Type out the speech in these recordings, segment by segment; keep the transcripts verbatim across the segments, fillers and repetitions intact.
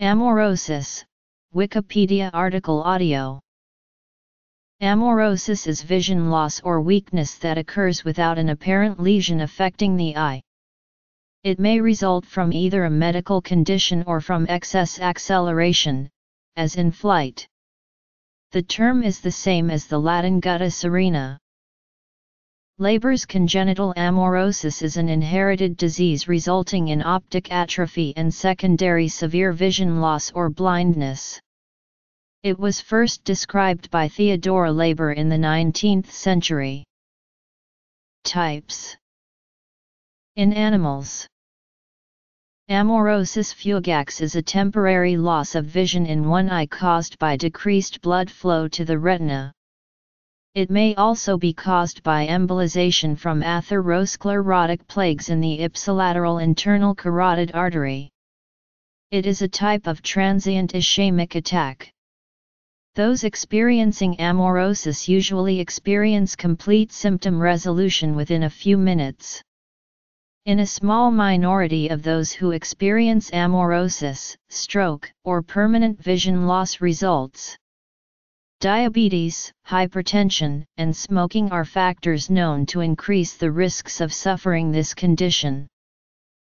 Amaurosis, Wikipedia article audio. Amaurosis is vision loss or weakness that occurs without an apparent lesion affecting the eye. It may result from either a medical condition or from excess acceleration, as in flight. The term is the same as the Latin gutta serena. Leber's congenital amaurosis is an inherited disease resulting in optic atrophy and secondary severe vision loss or blindness. It was first described by Theodor Leber in the nineteenth century. Types. In animals, amaurosis fugax is a temporary loss of vision in one eye caused by decreased blood flow to the retina. It may also be caused by embolization from atherosclerotic plaques in the ipsilateral internal carotid artery. It is a type of transient ischemic attack. Those experiencing amaurosis usually experience complete symptom resolution within a few minutes. In a small minority of those who experience amaurosis, stroke, or permanent vision loss results. Diabetes, hypertension, and smoking are factors known to increase the risks of suffering this condition.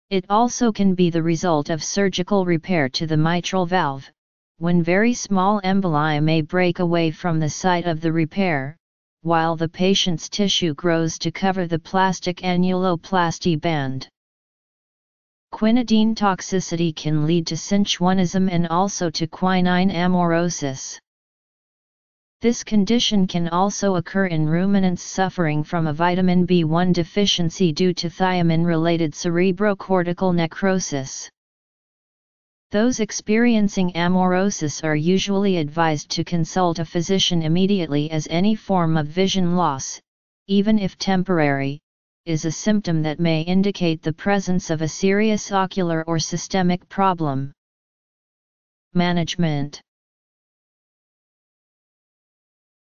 It also can be the result of surgical repair to the mitral valve, when very small emboli may break away from the site of the repair, while the patient's tissue grows to cover the plastic annuloplasty band. Quinidine toxicity can lead to cinchoniasm and also to quinine amaurosis. This condition can also occur in ruminants suffering from a vitamin B one deficiency due to thiamine-related cerebrocortical necrosis. Those experiencing amaurosis are usually advised to consult a physician immediately, as any form of vision loss, even if temporary, is a symptom that may indicate the presence of a serious ocular or systemic problem. Management.